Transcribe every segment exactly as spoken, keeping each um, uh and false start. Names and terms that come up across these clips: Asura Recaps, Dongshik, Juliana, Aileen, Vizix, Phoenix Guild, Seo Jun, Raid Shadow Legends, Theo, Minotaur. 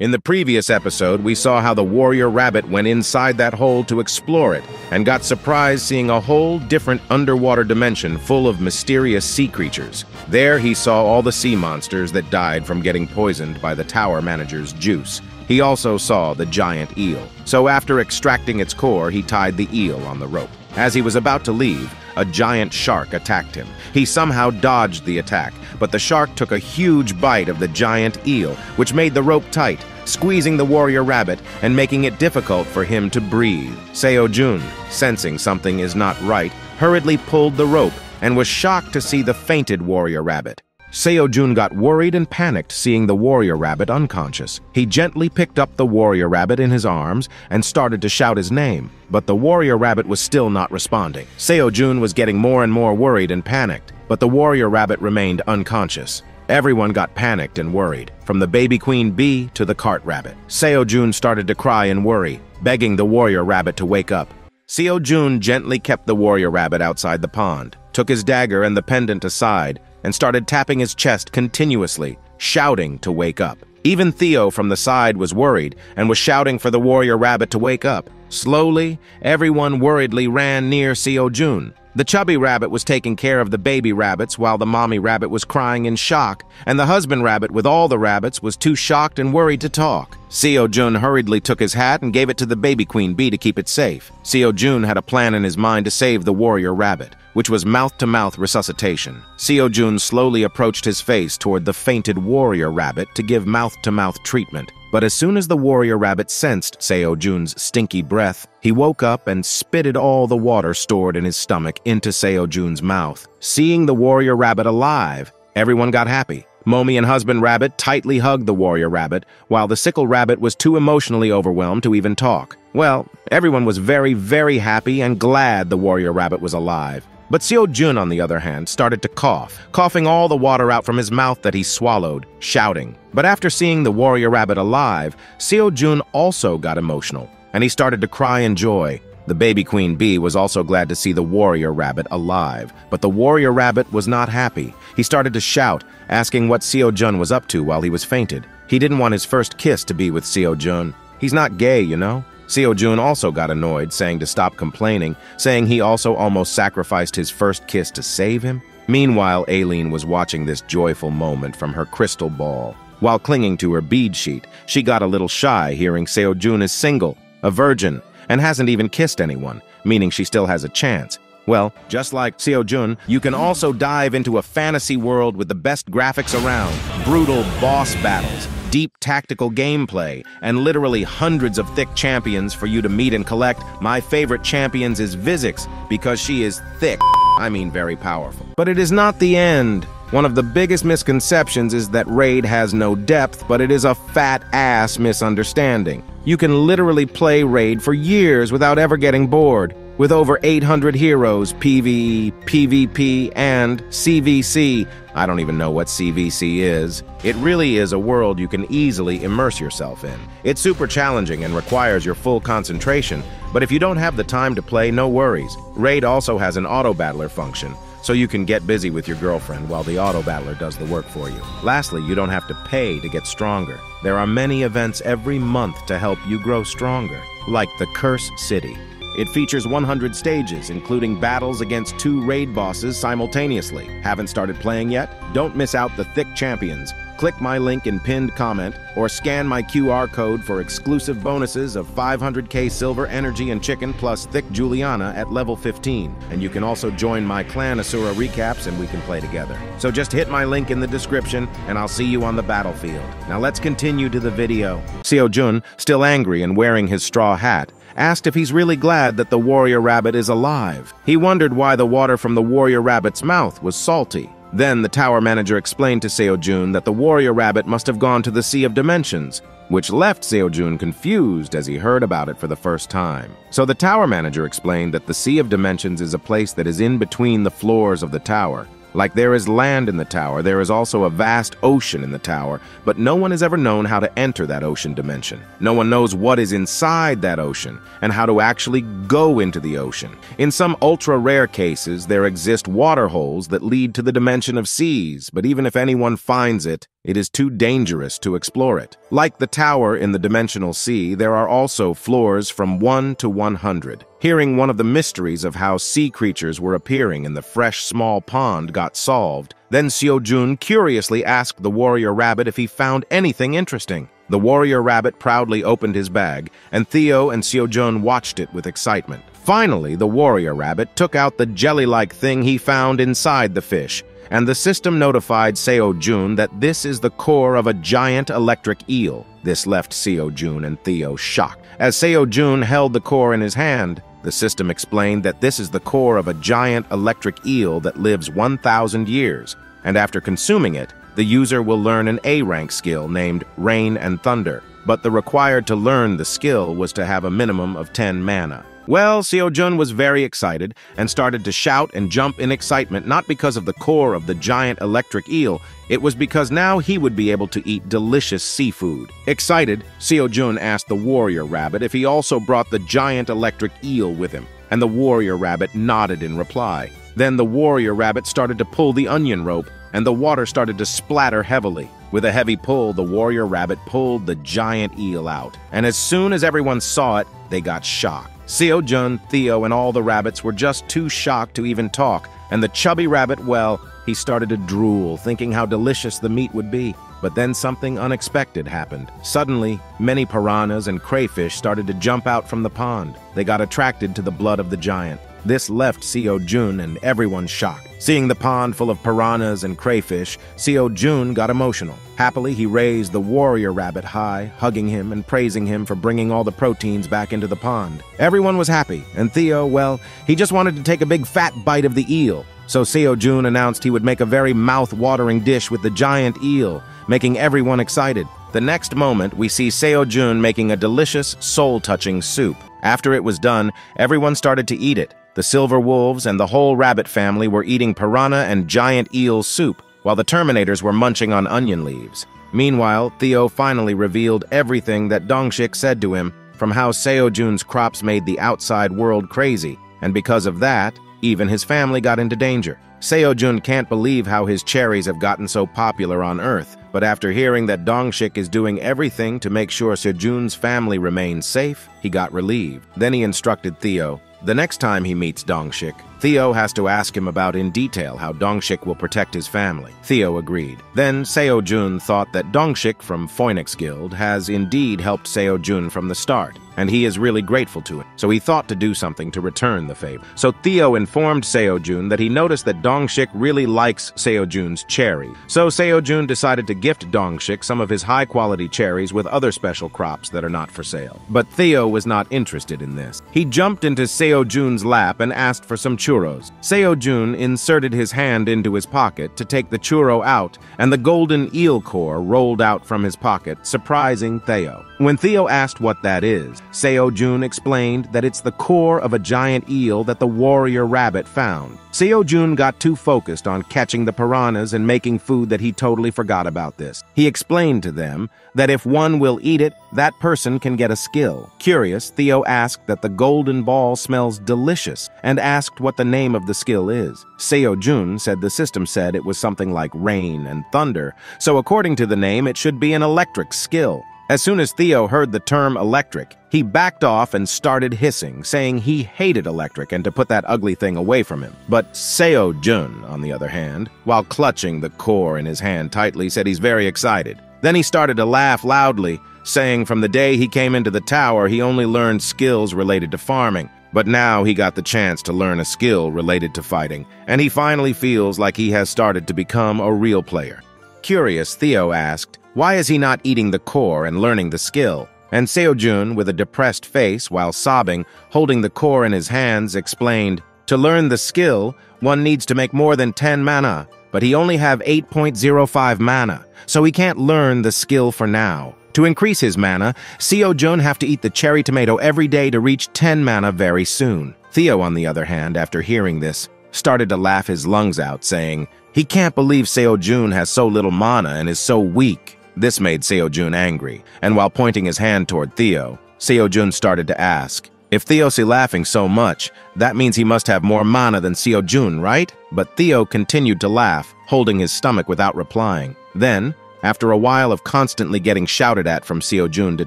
In the previous episode, we saw how the warrior rabbit went inside that hole to explore it and got surprised seeing a whole different underwater dimension full of mysterious sea creatures. There he saw all the sea monsters that died from getting poisoned by the tower manager's juice. He also saw the giant eel. So after extracting its core, he tied the eel on the rope. As he was about to leave, a giant shark attacked him. He somehow dodged the attack, but the shark took a huge bite of the giant eel, which made the rope tight, squeezing the warrior rabbit and making it difficult for him to breathe. Seo Jun, sensing something is not right, hurriedly pulled the rope and was shocked to see the fainted warrior rabbit. Seo Jun got worried and panicked seeing the warrior rabbit unconscious. He gently picked up the warrior rabbit in his arms and started to shout his name, but the warrior rabbit was still not responding. Seo Jun was getting more and more worried and panicked, but the warrior rabbit remained unconscious. Everyone got panicked and worried, from the baby queen bee to the cart rabbit. Seo Jun started to cry and worry, begging the warrior rabbit to wake up. Seo Jun gently kept the warrior rabbit outside the pond, took his dagger and the pendant aside, and started tapping his chest continuously, shouting to wake up. Even Theo from the side was worried and was shouting for the warrior rabbit to wake up. Slowly, everyone worriedly ran near Seo Jun. The chubby rabbit was taking care of the baby rabbits while the mommy rabbit was crying in shock, and the husband rabbit with all the rabbits was too shocked and worried to talk. Seo Jun hurriedly took his hat and gave it to the baby queen bee to keep it safe. Seo Jun had a plan in his mind to save the warrior rabbit, which was mouth-to-mouth resuscitation. Seo Jun slowly approached his face toward the fainted warrior rabbit to give mouth-to-mouth treatment. But as soon as the warrior rabbit sensed Seo Jun's stinky breath, he woke up and spitted all the water stored in his stomach into Seo Jun's mouth. Seeing the warrior rabbit alive, everyone got happy. Momi and husband rabbit tightly hugged the warrior rabbit, while the sickle rabbit was too emotionally overwhelmed to even talk. Well, everyone was very, very happy and glad the warrior rabbit was alive. But Seo Jun, on the other hand, started to cough, coughing all the water out from his mouth that he swallowed, shouting. But after seeing the warrior rabbit alive, Seo Jun also got emotional, and he started to cry in joy. The baby queen bee was also glad to see the warrior rabbit alive, but the warrior rabbit was not happy. He started to shout, asking what Seo Jun was up to while he was fainted. He didn't want his first kiss to be with Seo Jun. He's not gay, you know? Seo Jun also got annoyed, saying to stop complaining, saying he also almost sacrificed his first kiss to save him. Meanwhile, Aileen was watching this joyful moment from her crystal ball. While clinging to her bead sheet, she got a little shy hearing Seo Jun is single, a virgin, and hasn't even kissed anyone, meaning she still has a chance. Well, just like Seo Jun, you can also dive into a fantasy world with the best graphics around, brutal boss battles, deep tactical gameplay, and literally hundreds of thick champions for you to meet and collect. My favorite champions is Vizix, because she is thick. I mean very powerful. But it is not the end. One of the biggest misconceptions is that Raid has no depth, but it is a fat-ass misunderstanding. You can literally play Raid for years without ever getting bored. With over eight hundred heroes, PvE, PvP, and C V C, I don't even know what C V C is. It really is a world you can easily immerse yourself in. It's super challenging and requires your full concentration, but if you don't have the time to play, no worries. Raid also has an auto-battler function, so you can get busy with your girlfriend while the auto-battler does the work for you. Lastly, you don't have to pay to get stronger. There are many events every month to help you grow stronger, like the Curse City. It features one hundred stages, including battles against two raid bosses simultaneously. Haven't started playing yet? Don't miss out the thick champions. Click my link in pinned comment or scan my Q R code for exclusive bonuses of five hundred K silver energy and chicken plus thick Juliana at level fifteen. And you can also join my clan Asura Recaps and we can play together. So just hit my link in the description and I'll see you on the battlefield. Now let's continue to the video. Seo Jun, still angry and wearing his straw hat, asked if he's really glad that the warrior rabbit is alive. He wondered why the water from the warrior rabbit's mouth was salty. Then the tower manager explained to Seo Jun that the warrior rabbit must have gone to the Sea of Dimensions, which left Seo Jun confused as he heard about it for the first time. So the tower manager explained that the Sea of Dimensions is a place that is in between the floors of the tower. Like there is land in the tower, there is also a vast ocean in the tower, but no one has ever known how to enter that ocean dimension. No one knows what is inside that ocean and how to actually go into the ocean. In some ultra-rare cases, there exist water holes that lead to the dimension of seas, but even if anyone finds it, it is too dangerous to explore it. Like the tower in the Dimensional Sea, there are also floors from one to one hundred. Hearing one of the mysteries of how sea creatures were appearing in the fresh small pond got solved, then Seo Jun curiously asked the warrior rabbit if he found anything interesting. The warrior rabbit proudly opened his bag, and Theo and Seo Jun watched it with excitement. Finally, the warrior rabbit took out the jelly-like thing he found inside the fish, and the system notified Seo Jun that this is the core of a giant electric eel. This left Seo Jun and Theo shocked. As Seo Jun held the core in his hand, the system explained that this is the core of a giant electric eel that lives one thousand years, and after consuming it, the user will learn an A rank skill named Rain and Thunder, but the required to learn the skill was to have a minimum of ten mana. Well, Seo Jun was very excited and started to shout and jump in excitement, not because of the core of the giant electric eel, it was because now he would be able to eat delicious seafood. Excited, Seo Jun asked the warrior rabbit if he also brought the giant electric eel with him, and the warrior rabbit nodded in reply. Then the warrior rabbit started to pull the onion rope, and the water started to splatter heavily. With a heavy pull, the warrior rabbit pulled the giant eel out, and as soon as everyone saw it, they got shocked. Seo Jun, Theo, and all the rabbits were just too shocked to even talk, and the chubby rabbit, well, he started to drool, thinking how delicious the meat would be. But then something unexpected happened. Suddenly, many piranhas and crayfish started to jump out from the pond. They got attracted to the blood of the giant. This left Seo Jun and everyone shocked. Seeing the pond full of piranhas and crayfish, Seo Jun got emotional. Happily, he raised the warrior rabbit high, hugging him and praising him for bringing all the proteins back into the pond. Everyone was happy, and Theo, well, he just wanted to take a big fat bite of the eel. So Seo Jun announced he would make a very mouth-watering dish with the giant eel, making everyone excited. The next moment, we see Seo Jun making a delicious, soul-touching soup. After it was done, everyone started to eat it. The silver wolves and the whole rabbit family were eating piranha and giant eel soup, while the Terminators were munching on onion leaves. Meanwhile, Theo finally revealed everything that Dongshik said to him, from how Seo Jun's crops made the outside world crazy, and because of that, even his family got into danger. Seo Jun can't believe how his cherries have gotten so popular on Earth, but after hearing that Dongshik is doing everything to make sure Seo Jun's family remains safe, he got relieved. Then he instructed Theo, the next time he meets Dongshik, Theo has to ask him about in detail how Dongshik will protect his family. Theo agreed. Then Seo Jun thought that Dongshik from Phoenix Guild has indeed helped Seo Jun from the start, and he is really grateful to him, so he thought to do something to return the favor. So Theo informed Seo Jun that he noticed that Dongshik really likes Seo Jun's cherry. So Seo Jun decided to gift Dongshik some of his high-quality cherries with other special crops that are not for sale. But Theo was not interested in this. He jumped into Seo Jun's lap and asked for some churros. Seo Jun inserted his hand into his pocket to take the churro out, and the golden eel core rolled out from his pocket, surprising Theo. When Theo asked what that is, Seo Jun explained that it's the core of a giant eel that the warrior rabbit found. Seo Jun got too focused on catching the piranhas and making food that he totally forgot about this. He explained to them that if one will eat it, that person can get a skill. Curious, Theo asked that the golden ball smells delicious and asked what the name of the skill is. Seo Jun said the system said it was something like rain and thunder, so according to the name, it should be an electric skill. As soon as Theo heard the term electric, he backed off and started hissing, saying he hated electric and to put that ugly thing away from him. But Seo Jun, on the other hand, while clutching the core in his hand tightly, said he's very excited. Then he started to laugh loudly, saying from the day he came into the tower, he only learned skills related to farming. But now he got the chance to learn a skill related to fighting, and he finally feels like he has started to become a real player. Curious, Theo asked, why is he not eating the core and learning the skill? And Seo Jun, with a depressed face while sobbing, holding the core in his hands, explained, to learn the skill, one needs to make more than ten mana, but he only have eight point zero five mana, so he can't learn the skill for now. To increase his mana, Seo Jun have to eat the cherry tomato every day to reach ten mana very soon. Theo, on the other hand, after hearing this, started to laugh his lungs out, saying, he can't believe Seo Jun has so little mana and is so weak. This made Seo Jun angry, and while pointing his hand toward Theo, Seo Jun started to ask, if Theo's laughing so much, that means he must have more mana than Seo Jun, right? But Theo continued to laugh, holding his stomach without replying. Then, After a while of constantly getting shouted at from Seo Jun to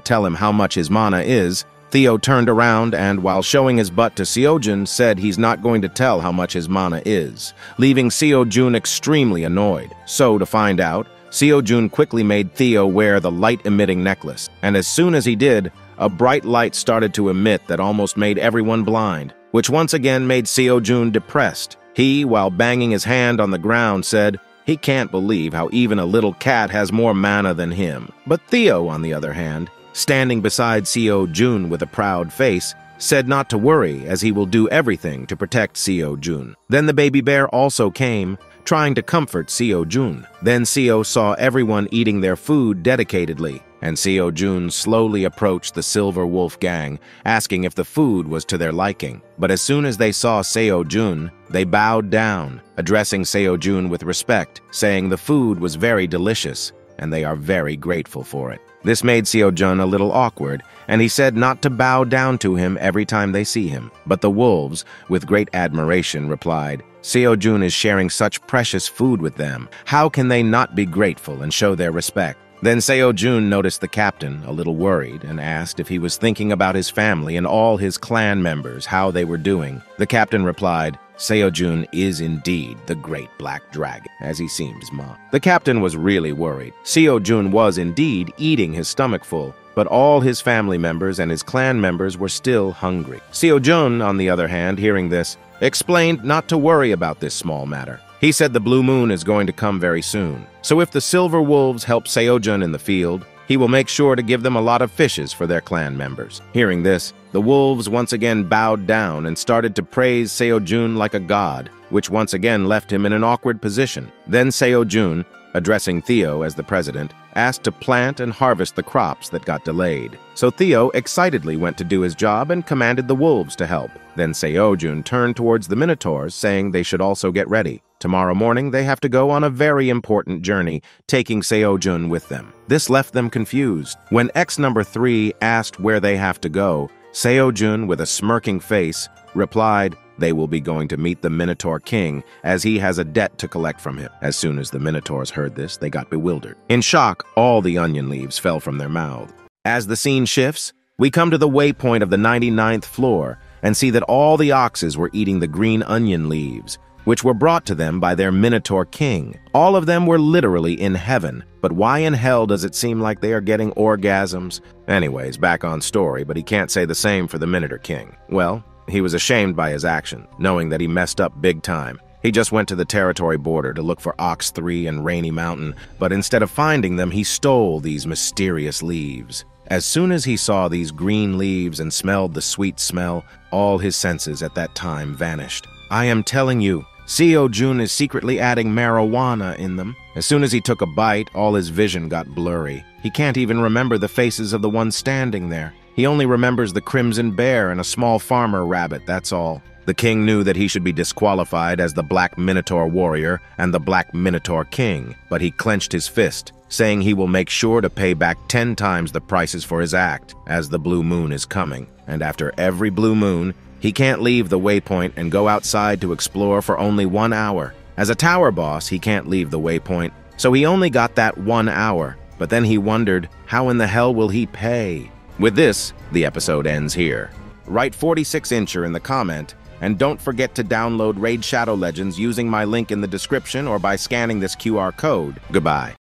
tell him how much his mana is, Theo turned around and, while showing his butt to Seo Jun, said he's not going to tell how much his mana is, leaving Seo Jun extremely annoyed. So, to find out, Seo Jun quickly made Theo wear the light-emitting necklace, and as soon as he did, a bright light started to emit that almost made everyone blind, which once again made Seo Jun depressed. He, while banging his hand on the ground, said he can't believe how even a little cat has more mana than him. But Theo, on the other hand, standing beside Seo Jun with a proud face, said not to worry as he will do everything to protect Seo Jun. Then the baby bear also came, trying to comfort Seo Jun. Then Seo saw everyone eating their food dedicatedly, and Seo Jun slowly approached the Silver Wolf gang, asking if the food was to their liking. But as soon as they saw Seo Jun, they bowed down, addressing Seo Jun with respect, saying the food was very delicious, and they are very grateful for it. This made Seo Jun a little awkward, and he said not to bow down to him every time they see him. But the wolves, with great admiration, replied, "Seo Jun is sharing such precious food with them. How can they not be grateful and show their respect?" Then Seo Jun noticed the captain, a little worried, and asked if he was thinking about his family and all his clan members, how they were doing. The captain replied, "Seo Jun is indeed the great black dragon, as he seems, Ma." The captain was really worried. Seo Jun was indeed eating his stomach full, but all his family members and his clan members were still hungry. Seo Jun, on the other hand, hearing this, explained not to worry about this small matter. He said the blue moon is going to come very soon, so if the silver wolves help Seo Jun in the field, he will make sure to give them a lot of fishes for their clan members. Hearing this, the wolves once again bowed down and started to praise Seo Jun like a god, which once again left him in an awkward position. Then Seo Jun, addressing Theo as the president, asked to plant and harvest the crops that got delayed. So Theo excitedly went to do his job and commanded the wolves to help. Then Seo Jun turned towards the Minotaurs, saying they should also get ready. Tomorrow morning, they have to go on a very important journey, taking Seo Jun with them. This left them confused. When X number three asked where they have to go, Seo Jun, with a smirking face, replied, "They will be going to meet the Minotaur King, as he has a debt to collect from him." As soon as the Minotaurs heard this, they got bewildered. In shock, all the onion leaves fell from their mouths. As the scene shifts, we come to the waypoint of the ninety-ninth floor and see that all the oxes were eating the green onion leaves, which were brought to them by their Minotaur King. All of them were literally in heaven, but why in hell does it seem like they are getting orgasms? Anyways, back on story, but he can't say the same for the Minotaur King. Well, he was ashamed by his action, knowing that he messed up big time. He just went to the territory border to look for Ox three and Rainy Mountain, but instead of finding them, he stole these mysterious leaves. As soon as he saw these green leaves and smelled the sweet smell, all his senses at that time vanished. I am telling you, Seo Jun is secretly adding marijuana in them. As soon as he took a bite, all his vision got blurry. He can't even remember the faces of the ones standing there. He only remembers the crimson bear and a small farmer rabbit, that's all. The king knew that he should be disqualified as the Black Minotaur Warrior and the Black Minotaur King, but he clenched his fist, saying he will make sure to pay back ten times the prices for his act, as the blue moon is coming. And after every blue moon, he can't leave the waypoint and go outside to explore for only one hour. As a tower boss, he can't leave the waypoint, so he only got that one hour. But then he wondered, how in the hell will he pay? With this, the episode ends here. Write forty-six incher in the comment, and don't forget to download Raid Shadow Legends using my link in the description or by scanning this Q R code. Goodbye.